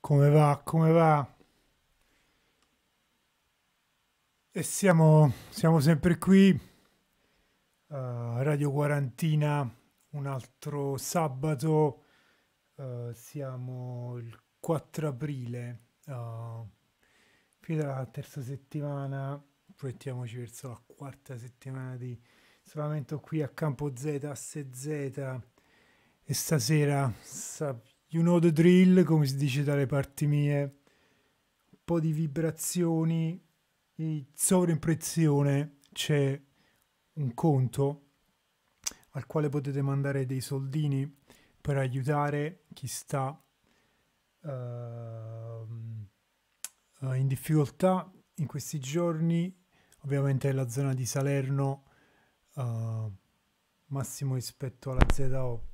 Come va? Come va? E siamo sempre qui, Radio Quaranteena, un altro sabato, siamo il 4 aprile, finita la terza settimana, proiettiamoci verso la quarta settimana di isolamento qui a Campo Z, Asse Zeta, e stasera you know the drill, come si dice dalle parti mie, un po' di vibrazioni, di sovraimpressione. C'è un conto al quale potete mandare dei soldini per aiutare chi sta in difficoltà in questi giorni, ovviamente è la zona di Salerno, massimo rispetto alla ZO.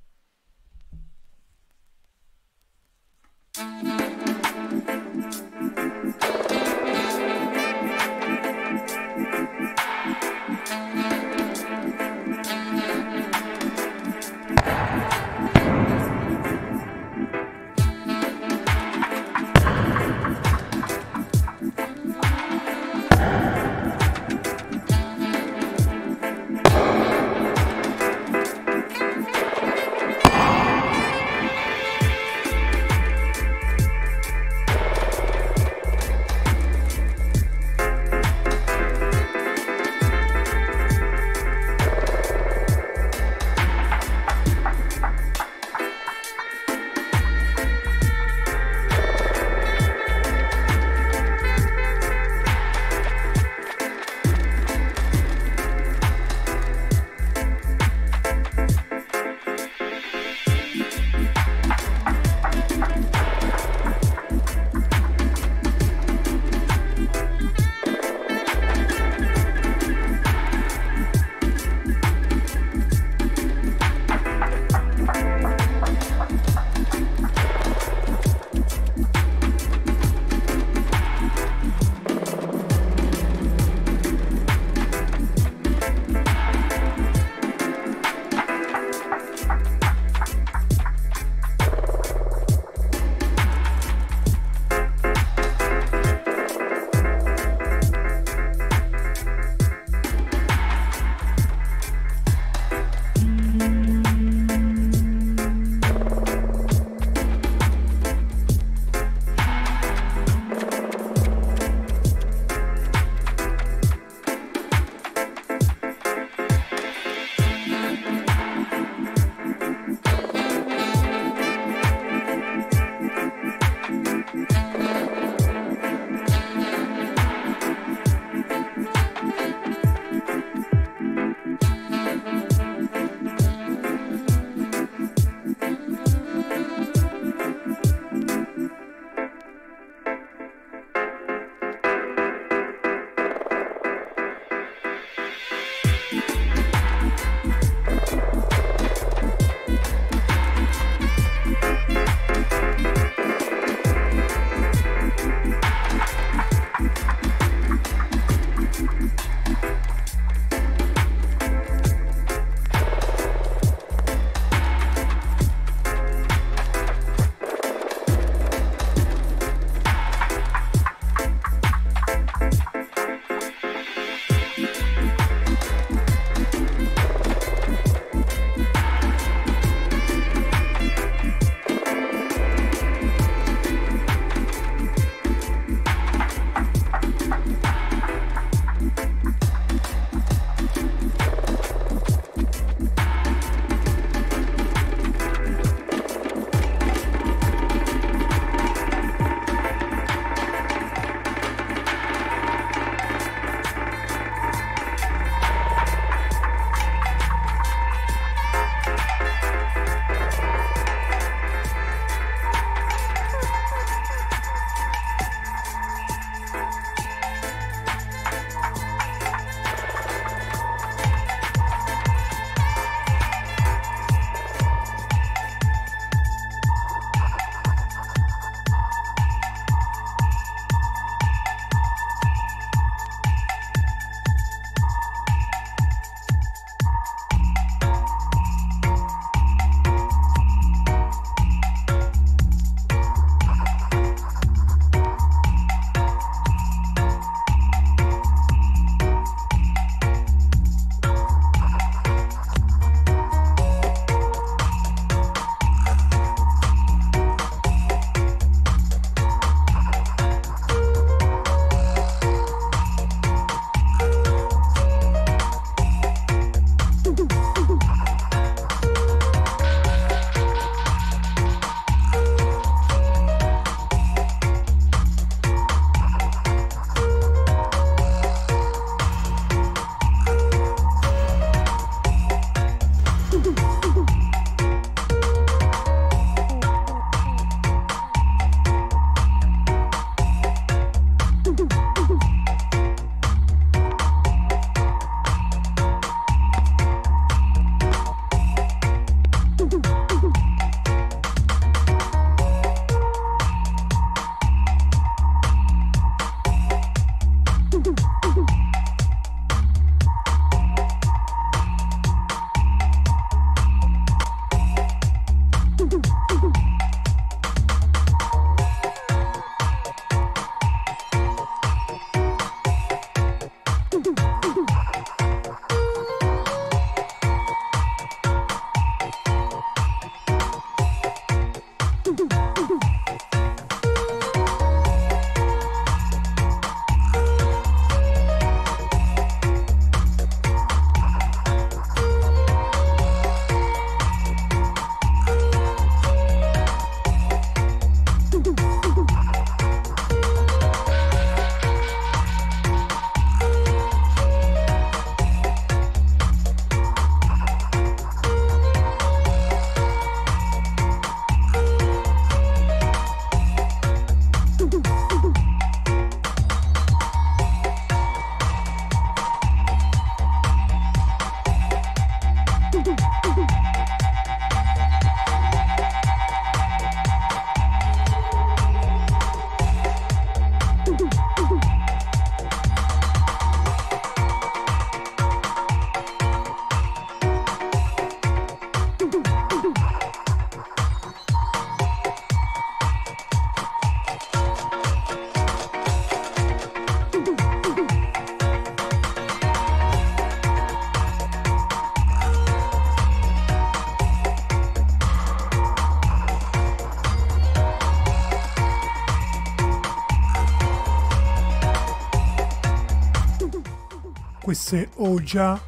queste Oja,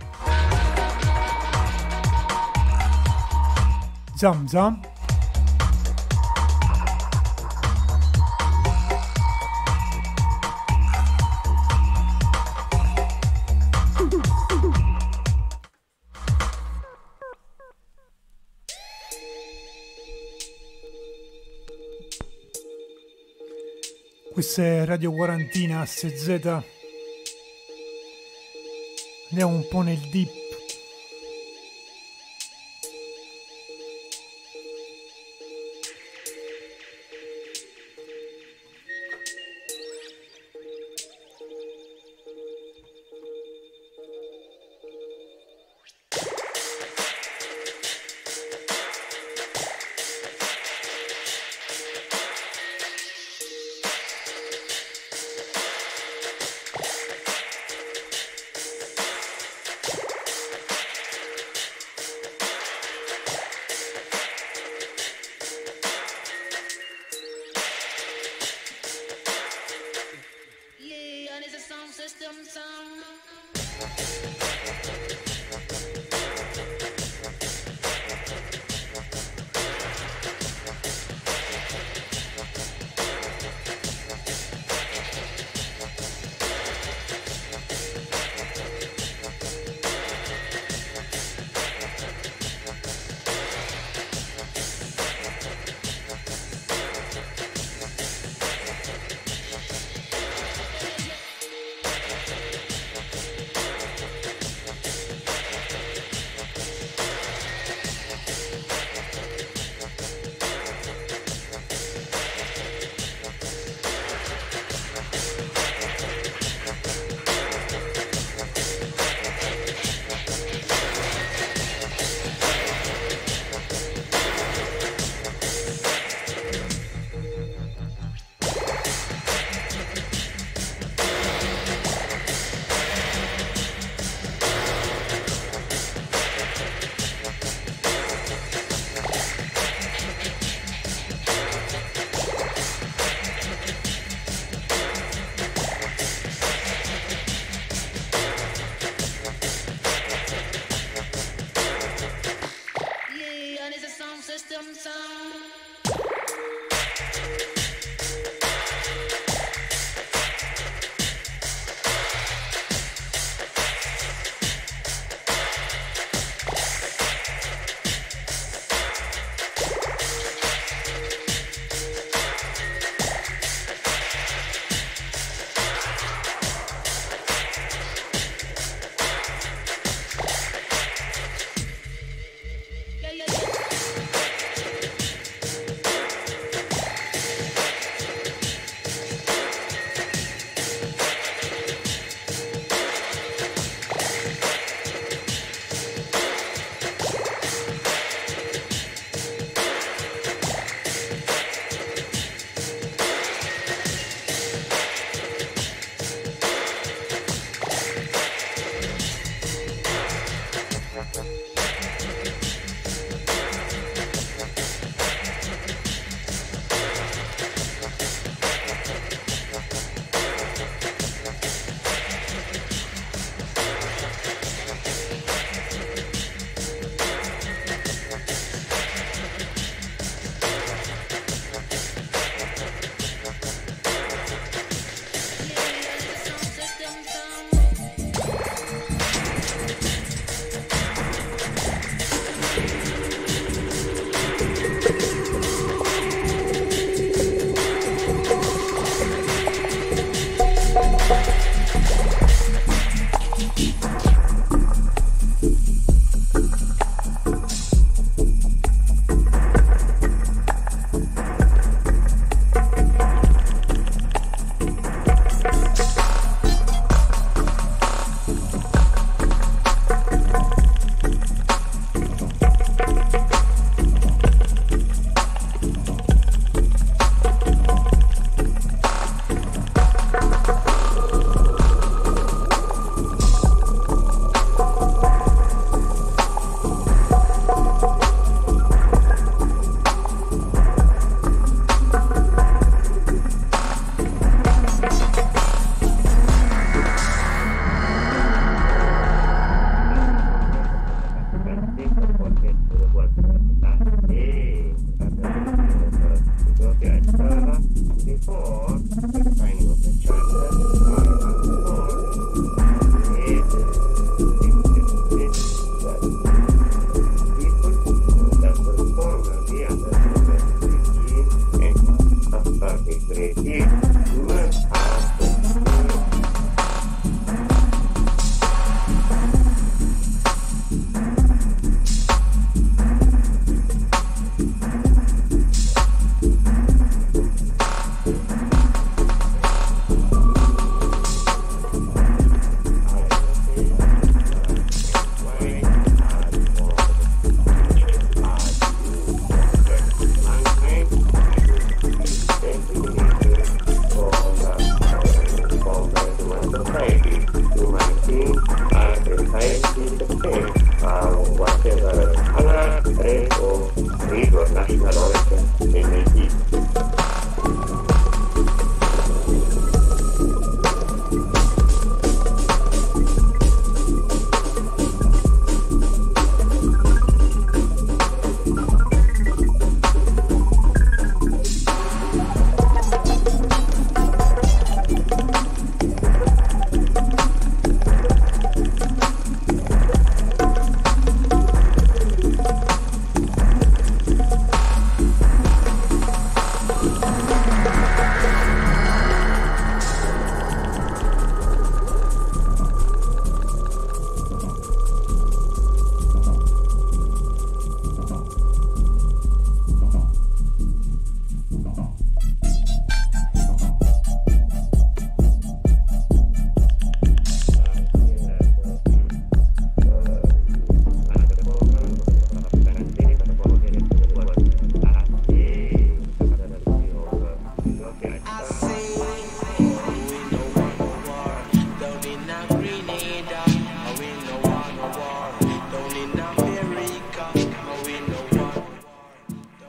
Zam Zam, questa è Radio Quaranteena, Asse Z. Andiamo un po' nel deep.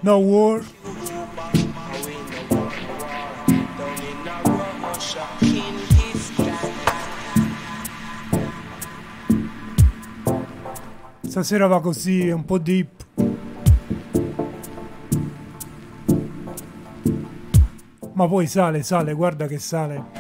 No war. Stasera va così, è un po' deep. Ma poi sale, sale, guarda che sale.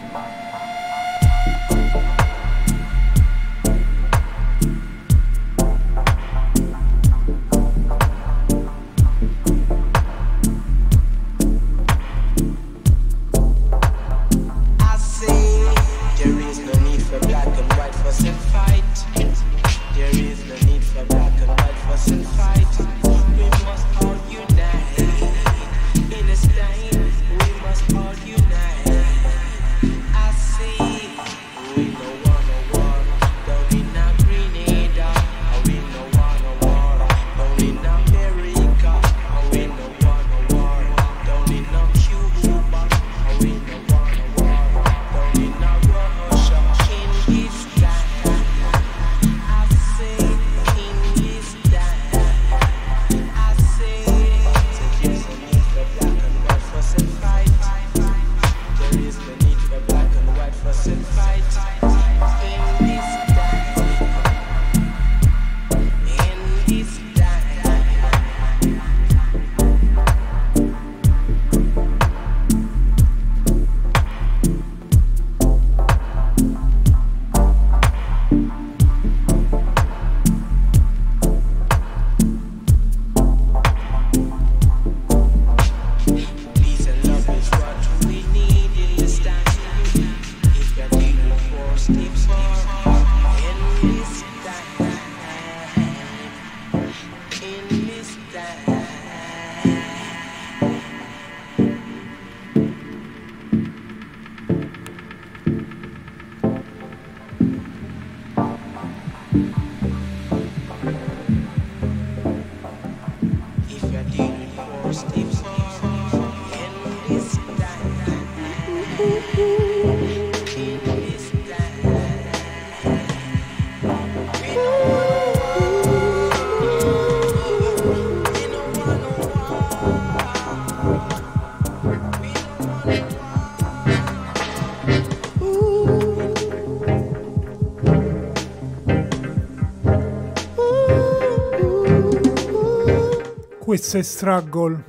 Questo è Struggle,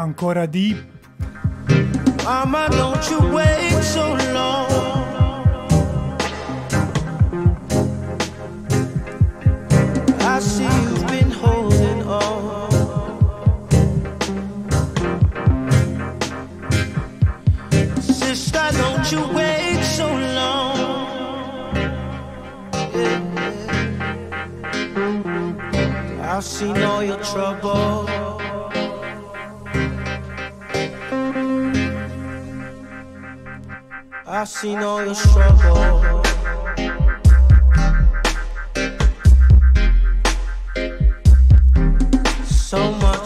ancora deep. Mama, don't you wait so long. I see you've been holding on. Sister, don't you wait so long. Yeah. I've seen all your trouble. I've seen all your trouble. So much.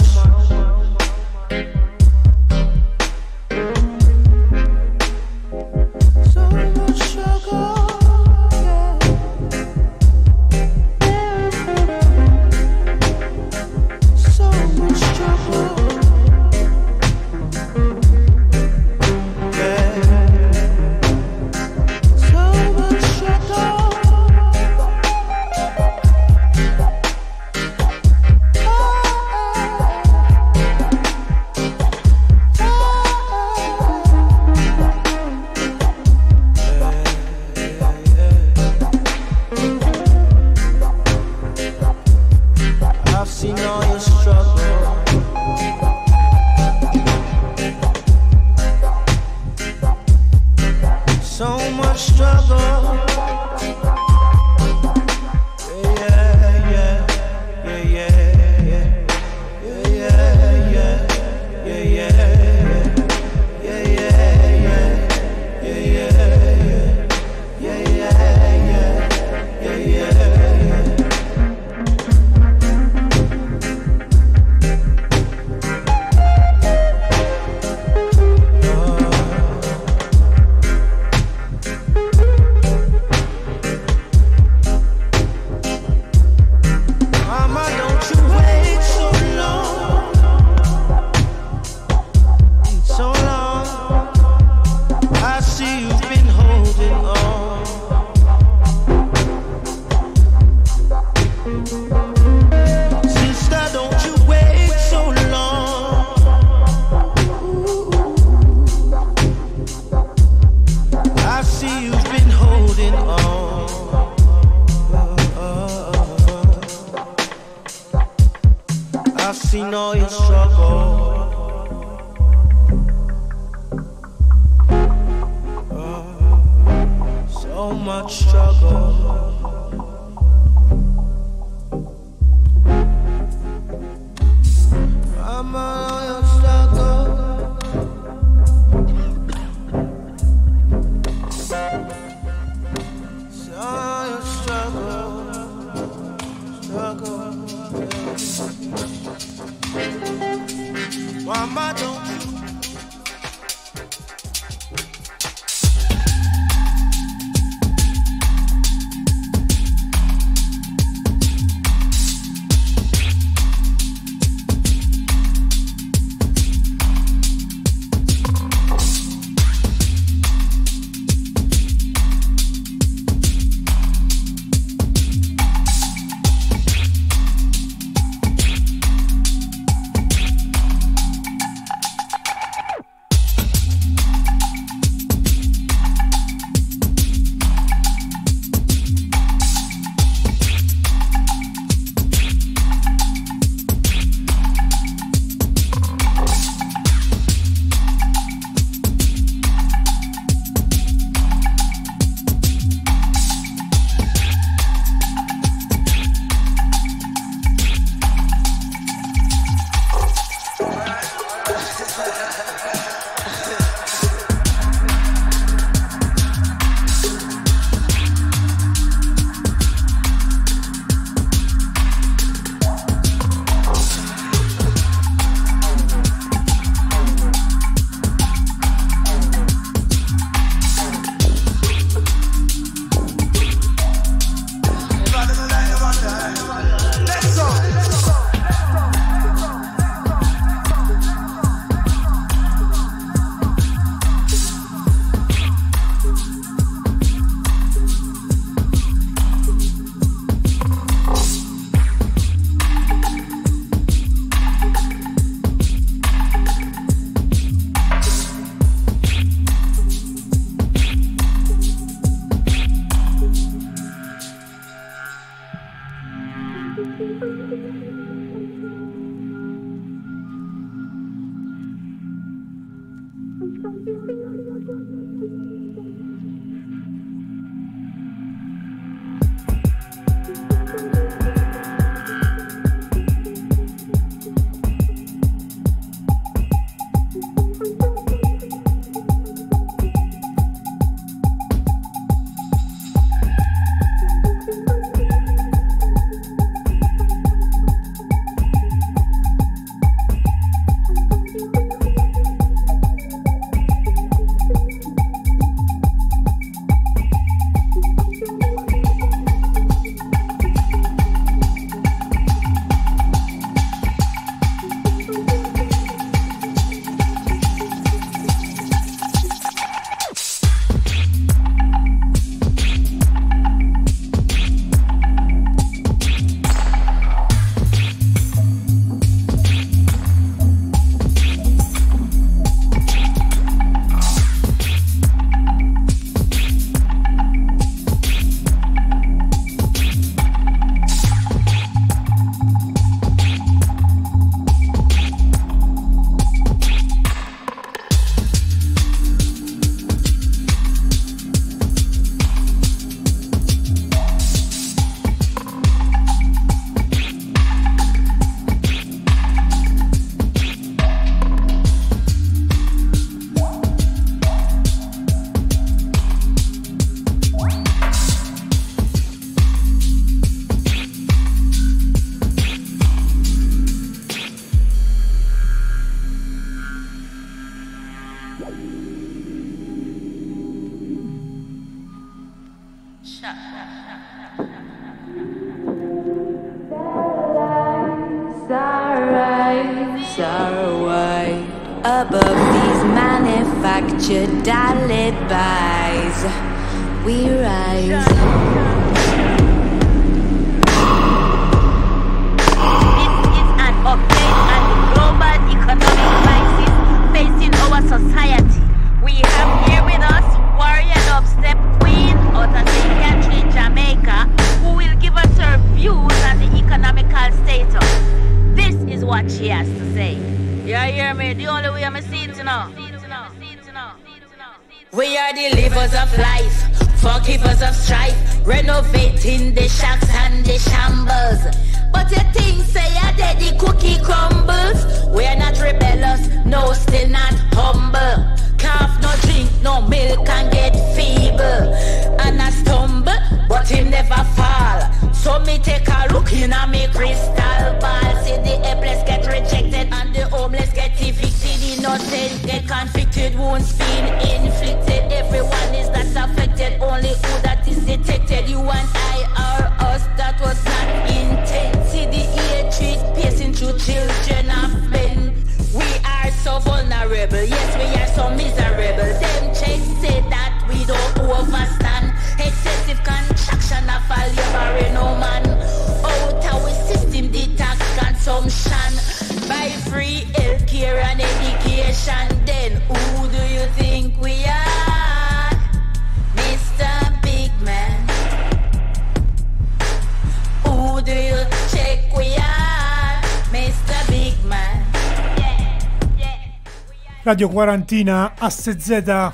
Radio Quaranteena, Asse Zeta.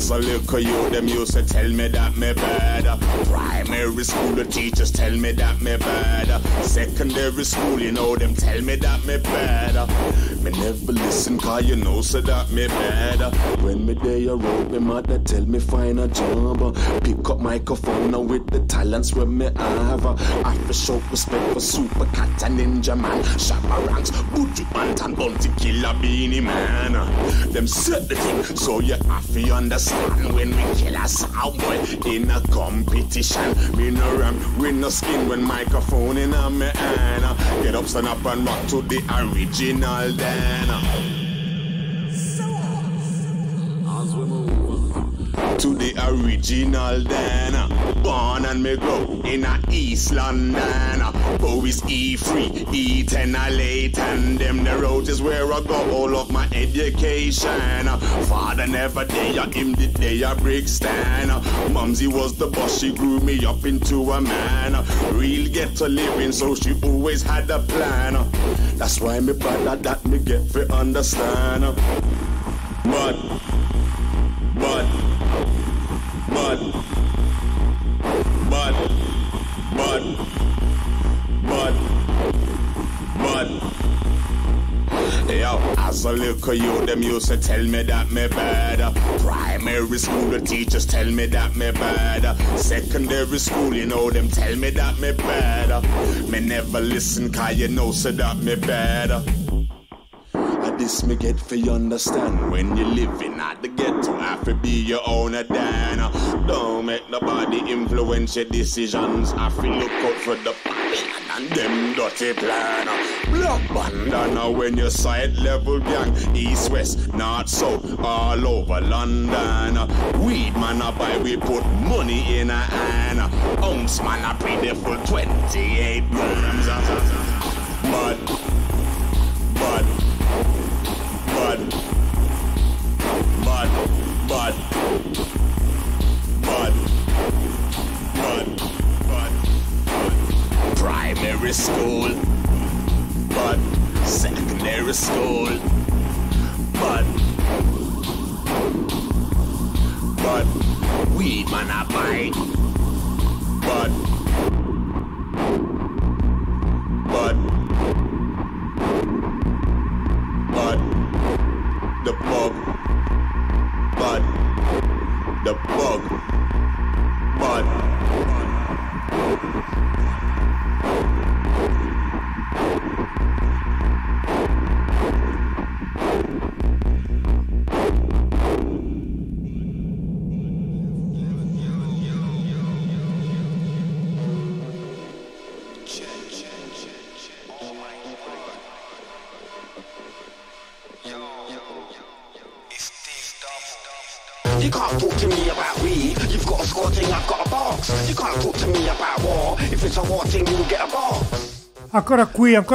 As a little youth, them used to tell me that me bad. Primary school, the teachers tell me that me bad. Secondary school, you know, them tell me that me bad. Me never listen, cause you know, so that me bad. When me day a road, me mother tell me find a job. Pick up microphone now with the talents where me have. I for show respect for Supercat and Ninja Man, Shabarangs, Bunty Killer, and Bunty Killer, Beanie Man. Them set the thing, so you have to understand when we kill a sound boy in a competition. Me no ram, we no skin when microphone in a me hand. Get up, stand up and rock to the original then. So as we move to the original then. Born and me grow in a East London. Boys E3, E10 I late, and them the road is where I got all of my education. Father never day, him the day I break stand. Mumsy was the boss, she grew me up into a man. Real get to living, so she always had a plan. That's why me brother that me get to understand. As a little youth, them used to tell me that me bad. Primary school, the teachers tell me that me bad. Secondary school, you know, them tell me that me bad. Me never listen, cause you know, so that me bad. This me get for you understand. When you living at the ghetto, have to be your own dan. Don't make nobody influence your decisions. Have to look out for the plan and them dirty plan. Black bandana when you side level gang. East, west, north, south, all over London. Weed man I buy, we put money in a hand. Ounce man I pay there for 28 grams. But primary school, but secondary school, but weed man I buy, but the bug, bud, the bug, bud. You can't talk to me about weed. You've got a score thing, I've got a box. You can't talk to me about war. If it's a war thing, you'll get a box. Ancora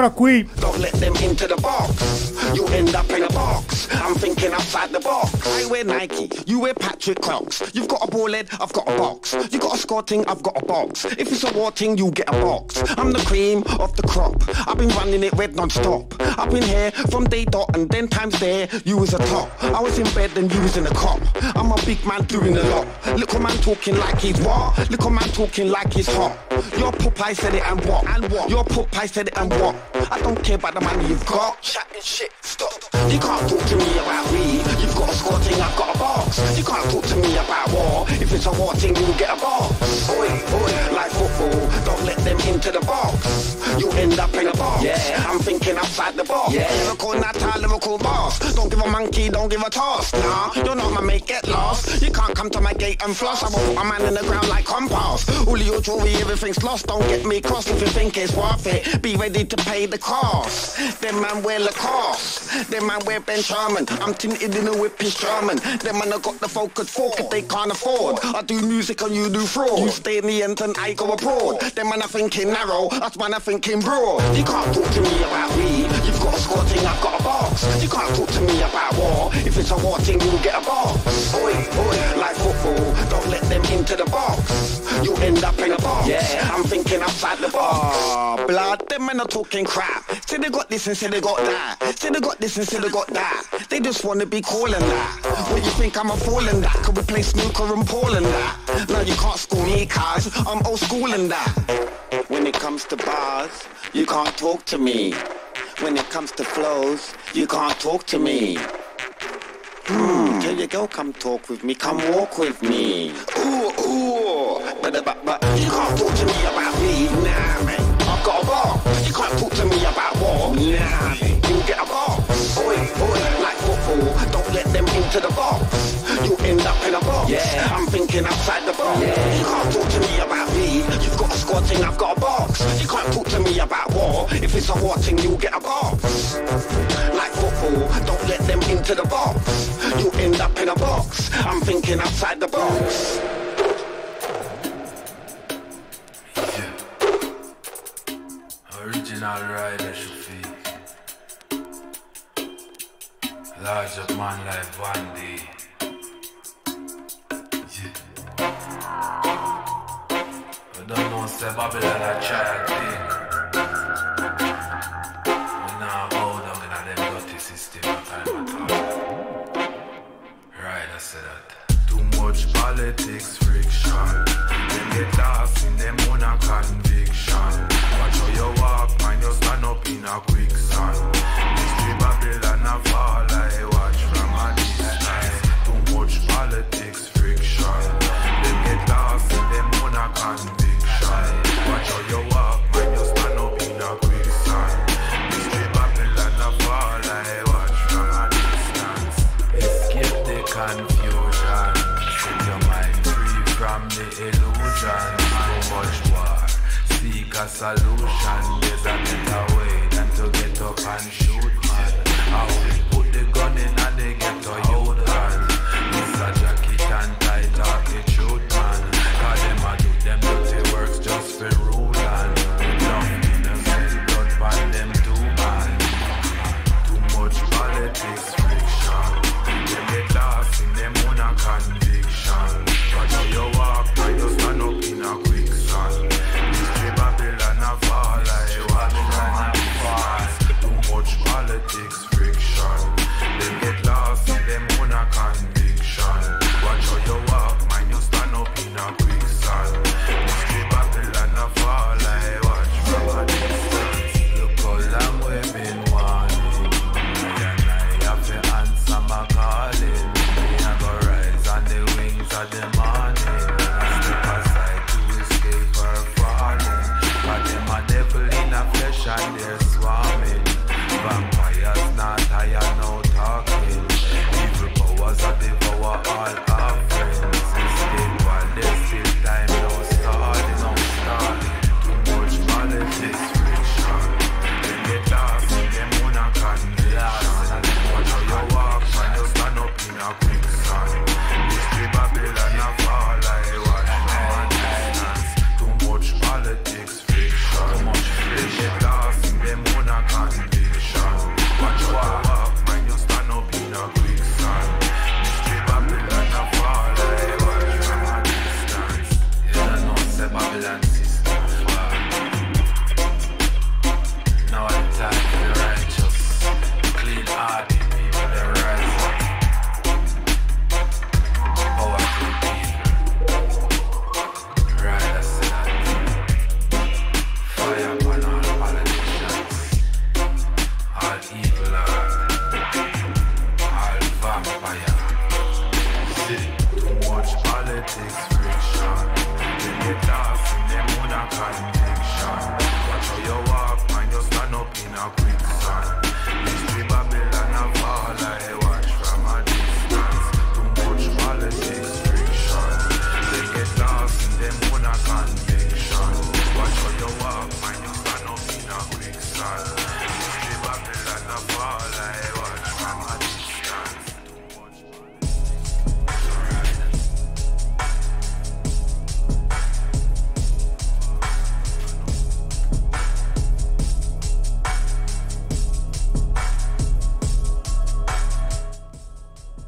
qui. Don't let them into the box. You end up in a box. I'm thinking outside the box. I wear Nike, you wear Patrick Cox. You've got a ball head, I've got a box. You got a score thing, I've got a box. If it's a war thing, you get a box. I'm the cream of the crop. I've been running it red non-stop. I've been here from day dot and then times there. You was a top. I was in bed and you was in a cop. I'm a big man doing a lot. Little man talking like he's what? Little man talking like he's hot. Your Popeye said it and what? And what? Your Popeye said it and what? I don't care about the money you've got. Chatting shit, stop. You can't talk to me about weed. You've got a score thing, I've got a box. You can't talk to me about war. If it's a war thing, you'll get a box. Oi, oi, like football. Don't let them into the box. You end up in a box. Yeah. I'm thinking outside the box. Yeah. Lyrical Natal, lyrical boss. Don't give a monkey, don't give a toss. Nah, you're not my mate, get lost. You can't come to my gate and floss. I will put a man in the ground like compost. All your jewelry, everything's lost. Don't get me crossed if you think it's worth it. Be ready to pay the cost. Them man wear Lacoste. Them man wear Ben Charmant. I'm tinted in a whip is German. Them man have got the focus fork if they can't afford. I do music and you do fraud. You stay in the end and I go abroad. Them man are thinking narrow. Us man are thinking broad. You can't talk to me about weed. You've got a score thing, I've got a box. You can't talk to me about war. If it's a war thing, you'll get a box. Oi, oi, like football. Don't let them into the box. You end up in a box. Yeah. I'm thinking I'm outside the bar. Oh, blood, them men are talking crap. Say they got this and say they got that. Say they got this and say they got that. They just wanna be calling that. What you think I'm a fool in that? Could we play snooker and Paul in that? No, you can't school me, cause I'm old school in that. When it comes to bars, you can't talk to me. When it comes to flows, you can't talk to me. Tell your girl come talk with me, come walk with me. But you can't talk to me about me, nah, man. I've got a bar, you can't talk to me about war, nah. You'll get a bar, boy, like football. Don't let them into the box. You'll end up in a box, yeah. I'm thinking outside the box, yeah. You can't talk to me about me. You've got a squad thing, I've got a box. You can't talk to me about war. If it's a war thing, you'll get a box. Like football, don't let them into the box. You'll end up in a box. I'm thinking outside the box. Yeah. Original rider Shafiq. Large up man like Bunty. I don't know, say Babylon a child thing. We now bow down in them dirty system time at all. Right, I said that. Too much politics friction. When they laugh in them own a conviction. Watch how you walk, man, you stand up in a quicksand. Mystery Babylon a fall, I watch from a distance. Too much politics friction. Laugh in them on a conviction. Watch how you walk, man, you stand up in a quicksand. This way Babylon a fall, I watch from a distance. Escape the confusion. Set your mind free from the illusion. Too much war, seek a solution. There's a better way than to get up and shoot, man. How we put the gun in and they get to your gun. It's a jacket and tight attitude. Them dirty works just for ruling. Don't innocent, but by them too man. Too much politics friction. Them get lost in them own a conviction. Watch how you walk, and you stand up in a quicksand. Mystery Babylon a fall, I watch from a distance. Too much politics friction. Them get lost in them own a conviction. Watch how you walk, man, you stand up in a quicksand. Fall, I watch from a distance. Look how long we've been warning. Me and I have to answer my calling. Me and go rise on the wings of the morning. Step aside to escape her falling. But them a devil in a flesh and they're swarming. Vampires not tired now talking. Evil powers that devour all our friends. Escape while there's still time now starting.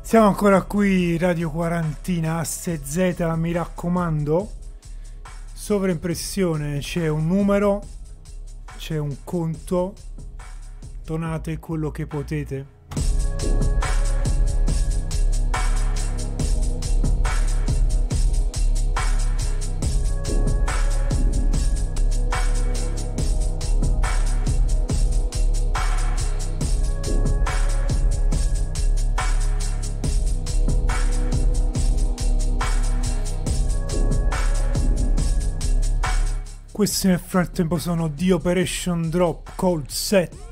Siamo ancora qui, Radio Quarantina, Asse Z, mi raccomando. sovraimpressione c'è un numero, c'è un conto, tonate quello che potete. Questi nel frattempo sono di Operation Drop Cold Set.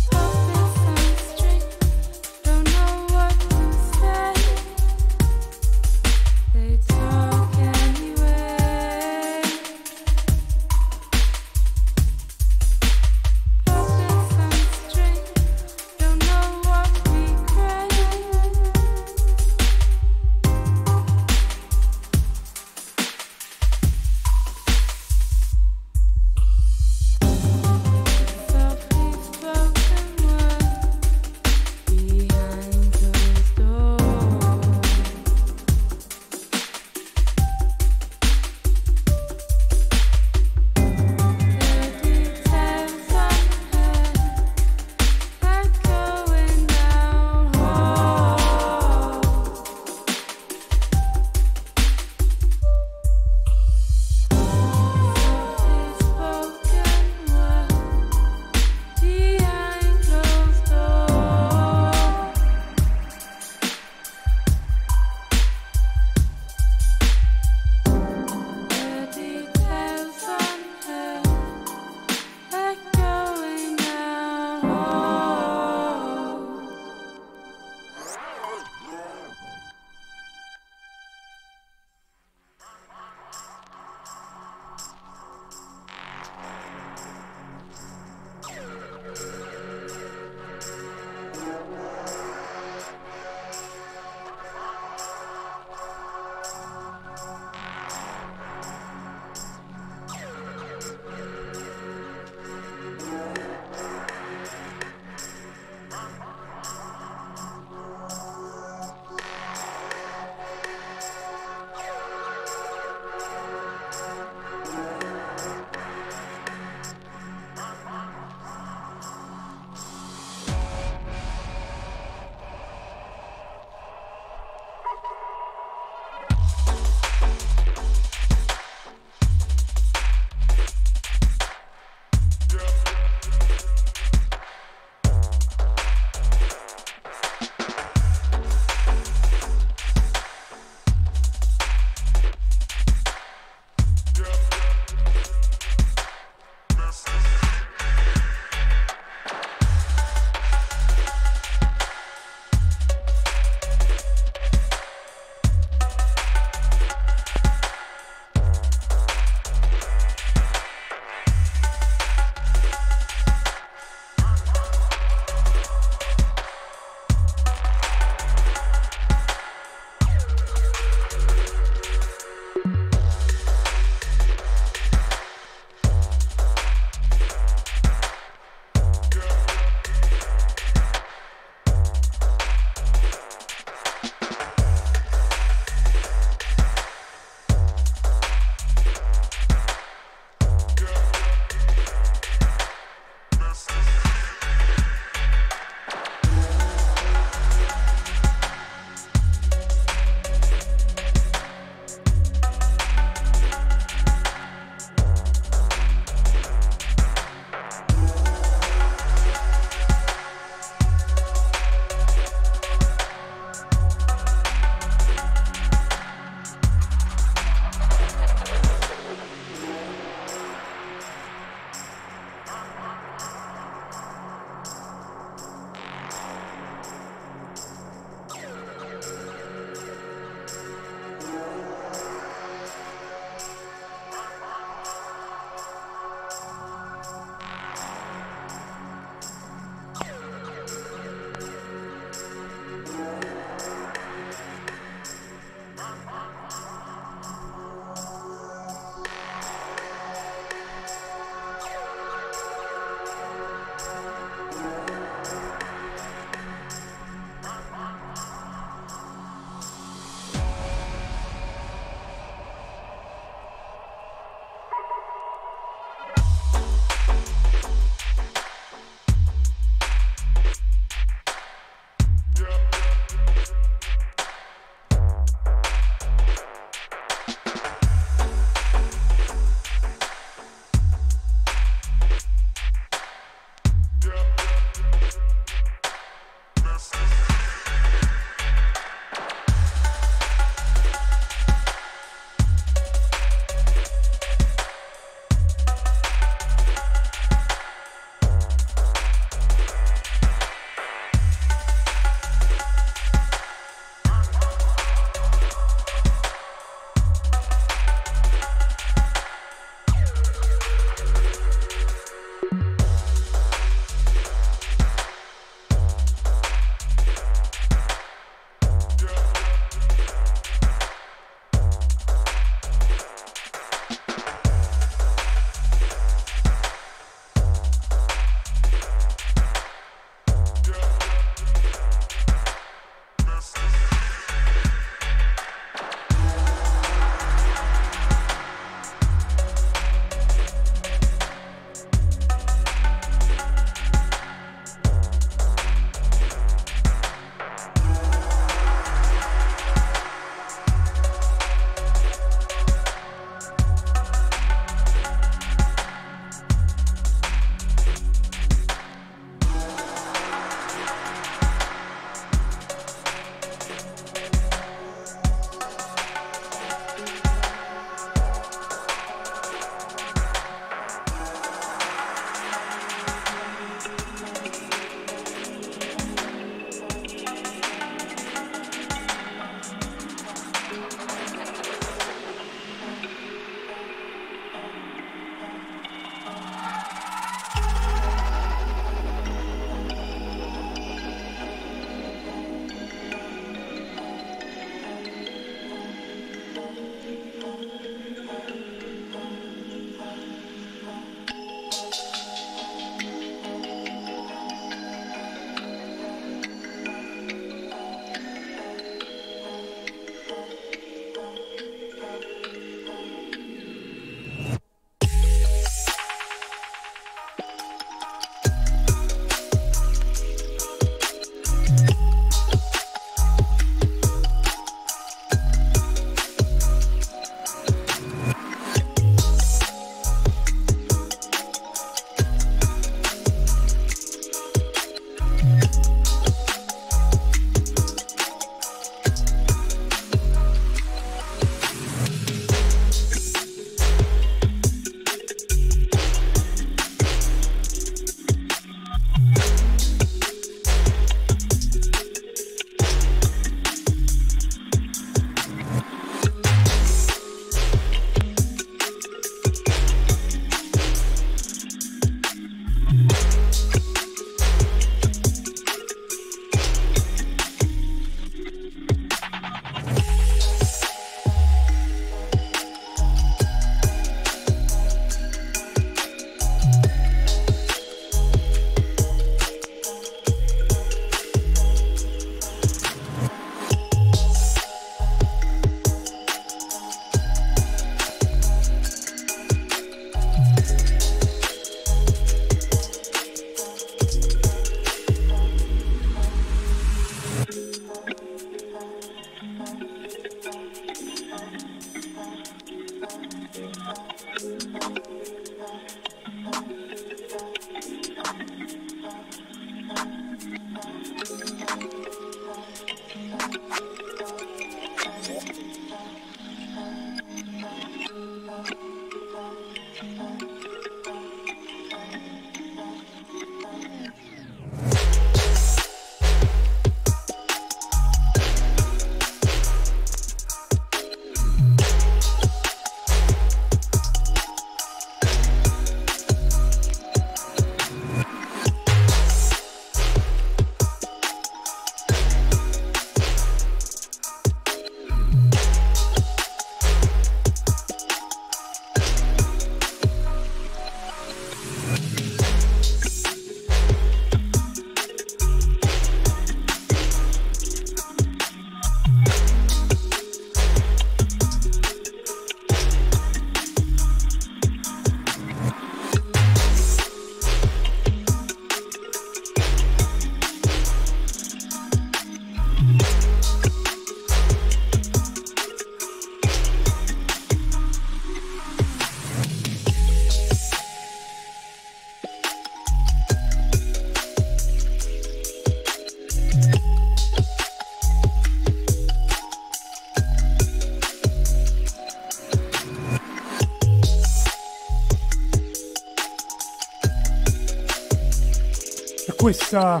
questa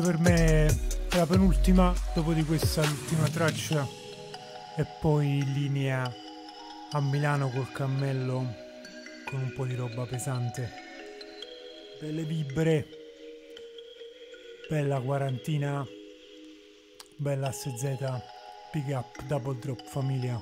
per me è la penultima, dopo di questa l'ultima traccia e poi in linea a Milano col cammello con un po' di roba pesante. Belle vibre, bella quarantina, bella Asse Zeta, pick up, double drop famiglia.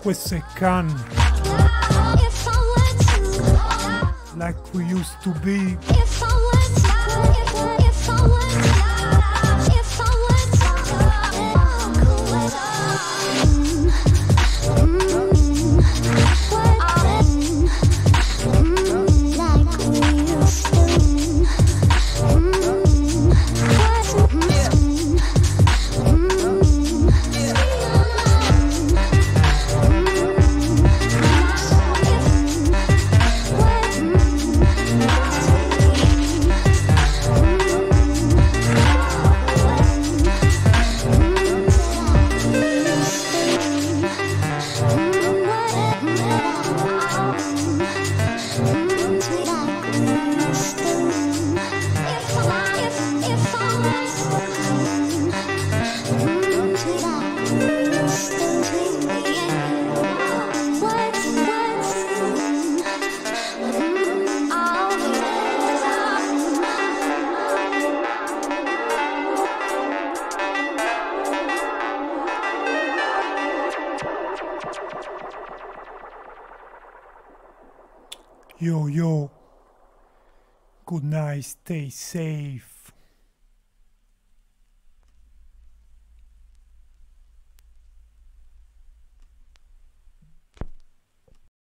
Questo è Can, Like We Used To Be. Yo, good night, stay safe.